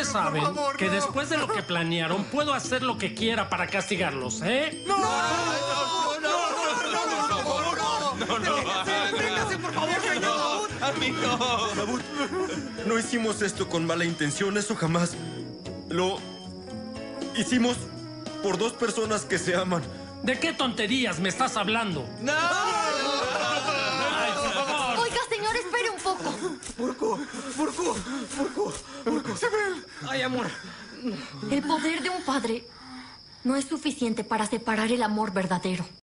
Ustedes saben que después de lo que planearon, puedo hacer lo que quiera para castigarlos, ¿eh? ¡No! ¡Amigo! No hicimos esto con mala intención, eso jamás. Lo hicimos por dos personas que se aman. ¿De qué tonterías me estás hablando? ¡No! Ay, por favor. Oiga, señor, espere un poco. Burcu. ¡Se ven! ¡Ay, amor! El poder de un padre no es suficiente para separar el amor verdadero.